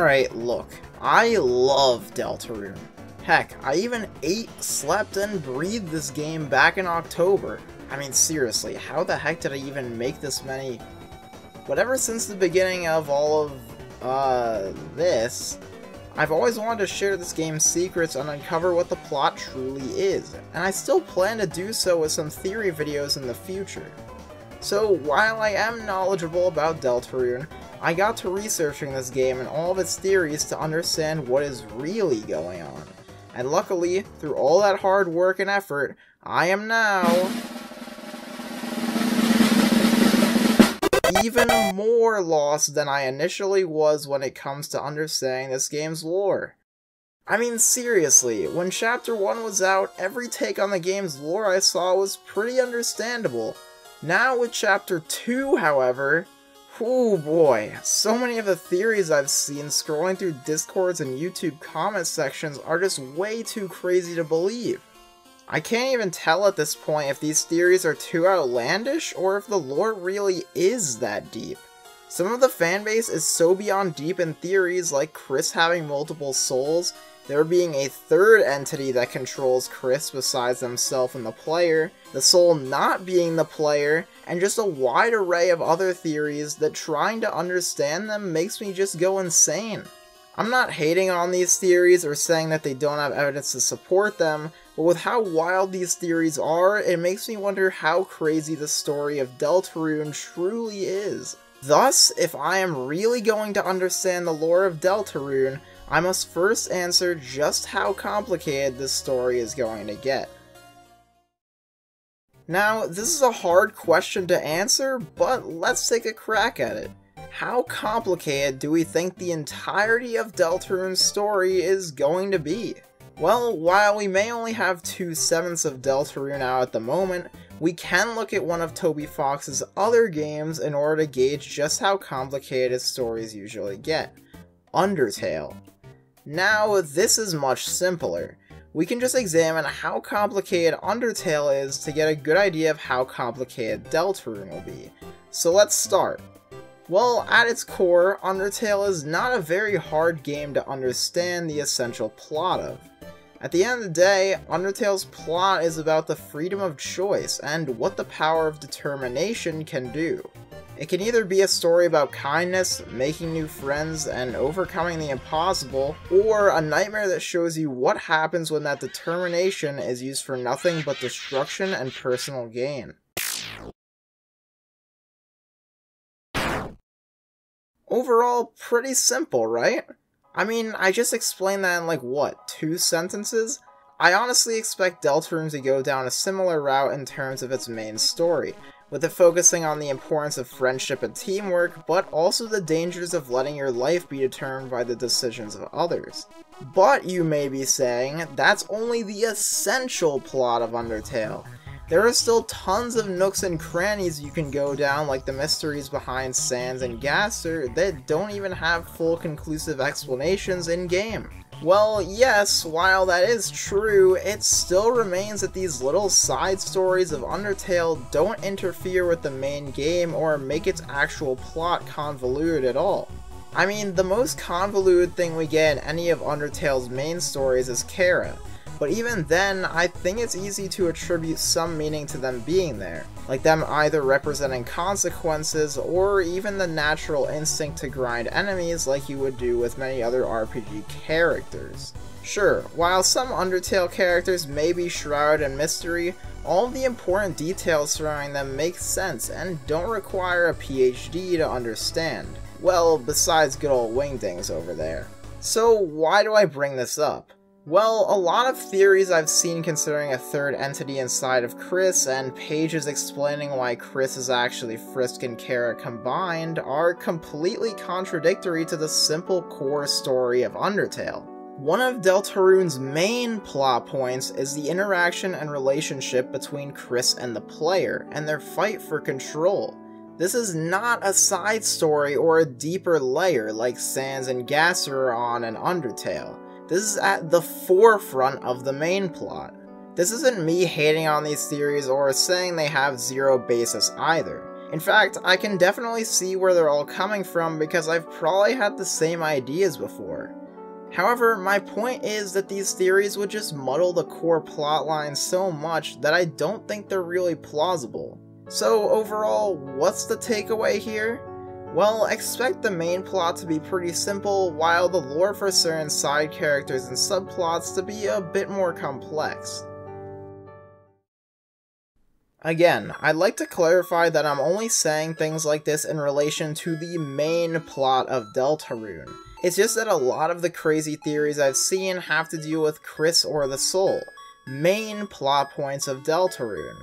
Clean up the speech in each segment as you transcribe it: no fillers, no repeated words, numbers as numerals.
Alright, look, I love Deltarune. Heck, I even ate, slept, and breathed this game back in October. I mean, seriously, how the heck did I even make this many... But ever since the beginning of all of, this, I've always wanted to share this game's secrets and uncover what the plot truly is, and I still plan to do so with some theory videos in the future. So, while I am knowledgeable about Deltarune, I got to researching this game and all of its theories to understand what is really going on. And luckily, through all that hard work and effort, I am now... even more lost than I initially was when it comes to understanding this game's lore. I mean, seriously, when Chapter 1 was out, every take on the game's lore I saw was pretty understandable. Now with Chapter 2, however... oh boy, so many of the theories I've seen scrolling through Discords and YouTube comment sections are just way too crazy to believe. I can't even tell at this point if these theories are too outlandish or if the lore really is that deep. Some of the fanbase is so beyond deep in theories like Kris having multiple souls, there being a third entity that controls Kris besides himself and the player, the soul not being the player, and just a wide array of other theories that trying to understand them makes me just go insane. I'm not hating on these theories or saying that they don't have evidence to support them, but with how wild these theories are, it makes me wonder how crazy the story of Deltarune truly is. Thus, if I am really going to understand the lore of Deltarune, I must first answer just how complicated this story is going to get. Now, this is a hard question to answer, but let's take a crack at it. How complicated do we think the entirety of Deltarune's story is going to be? Well, while we may only have 2/7 of Deltarune out at the moment, we can look at one of Toby Fox's other games in order to gauge just how complicated his stories usually get. Undertale. Now, this is much simpler. We can just examine how complicated Undertale is to get a good idea of how complicated Deltarune will be. So let's start. Well, at its core, Undertale is not a very hard game to understand the essential plot of. At the end of the day, Undertale's plot is about the freedom of choice and what the power of determination can do. It can either be a story about kindness, making new friends, and overcoming the impossible, or a nightmare that shows you what happens when that determination is used for nothing but destruction and personal gain. Overall, pretty simple, right? I mean, I just explained that in like, what, 2 sentences? I honestly expect Deltarune to go down a similar route in terms of its main story, with it focusing on the importance of friendship and teamwork, but also the dangers of letting your life be determined by the decisions of others. But you may be saying, that's only the essential plot of Undertale. There are still tons of nooks and crannies you can go down, like the mysteries behind Sans and Gaster that don't even have full conclusive explanations in-game. Well, yes, while that is true, it still remains that these little side stories of Undertale don't interfere with the main game or make its actual plot convoluted at all. I mean, the most convoluted thing we get in any of Undertale's main stories is Kara, but even then, I think it's easy to attribute some meaning to them being there, like them either representing consequences or even the natural instinct to grind enemies like you would do with many other RPG characters. Sure, while some Undertale characters may be shrouded in mystery, all the important details surrounding them make sense and don't require a PhD to understand. Well, besides good old wingdings over there. So why do I bring this up? Well, a lot of theories I've seen considering a third entity inside of Kris, and pages explaining why Kris is actually Frisk and Kara combined, are completely contradictory to the simple core story of Undertale. One of Deltarune's main plot points is the interaction and relationship between Kris and the player, and their fight for control. This is not a side story or a deeper layer like Sans and Gaster are on in Undertale. This is at the forefront of the main plot. This isn't me hating on these theories or saying they have zero basis either. In fact, I can definitely see where they're all coming from because I've probably had the same ideas before. However, my point is that these theories would just muddle the core plotline so much that I don't think they're really plausible. So overall, what's the takeaway here? Well, expect the main plot to be pretty simple, while the lore for certain side characters and subplots to be a bit more complex. Again, I'd like to clarify that I'm only saying things like this in relation to the main plot of Deltarune. It's just that a lot of the crazy theories I've seen have to deal with Kris or the Soul, main plot points of Deltarune.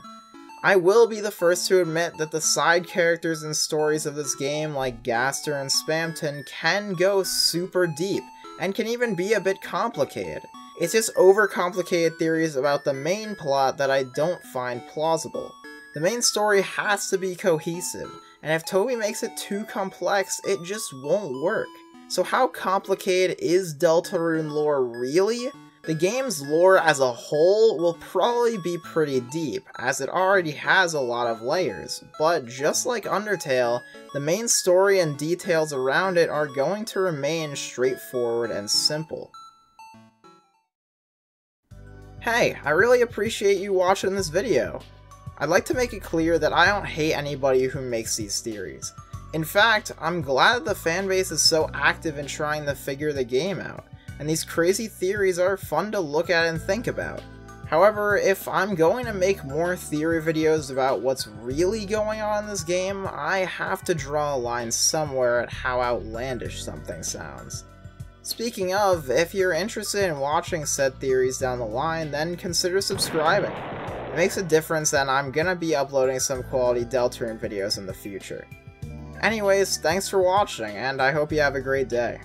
I will be the first to admit that the side characters and stories of this game, like Gaster and Spamton, can go super deep, and can even be a bit complicated. It's just overcomplicated theories about the main plot that I don't find plausible. The main story has to be cohesive, and if Toby makes it too complex, it just won't work. So how complicated is Deltarune lore really? The game's lore as a whole will probably be pretty deep, as it already has a lot of layers, but just like Undertale, the main story and details around it are going to remain straightforward and simple. Hey, I really appreciate you watching this video. I'd like to make it clear that I don't hate anybody who makes these theories. In fact, I'm glad the fanbase is so active in trying to figure the game out, and these crazy theories are fun to look at and think about. However, if I'm going to make more theory videos about what's really going on in this game, I have to draw a line somewhere at how outlandish something sounds. Speaking of, if you're interested in watching said theories down the line, then consider subscribing. It makes a difference and I'm gonna be uploading some quality Deltarune videos in the future. Anyways, thanks for watching, and I hope you have a great day.